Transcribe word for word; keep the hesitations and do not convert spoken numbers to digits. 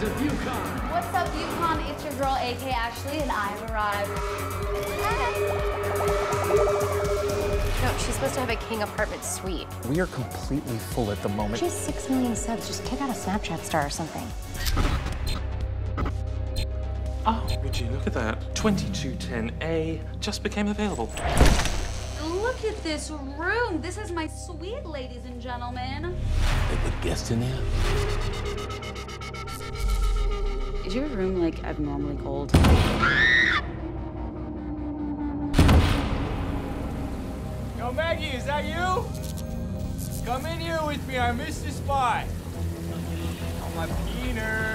down to UConn. What's up, UConn? It's your girl, A K Ashley, and I've arrived. No, she's supposed to have a king apartment suite. We are completely full at the moment. She's six million subs. Just kick out a Snapchat star or something. Oh, would you look at that? twenty-two ten A just became available. Look at this room. This is my suite, ladies and gentlemen. They put guests in here. Is your room, like, abnormally cold? Yo, Maggie, is that you? Come in here with me. I missed the spot. I'm a beaner.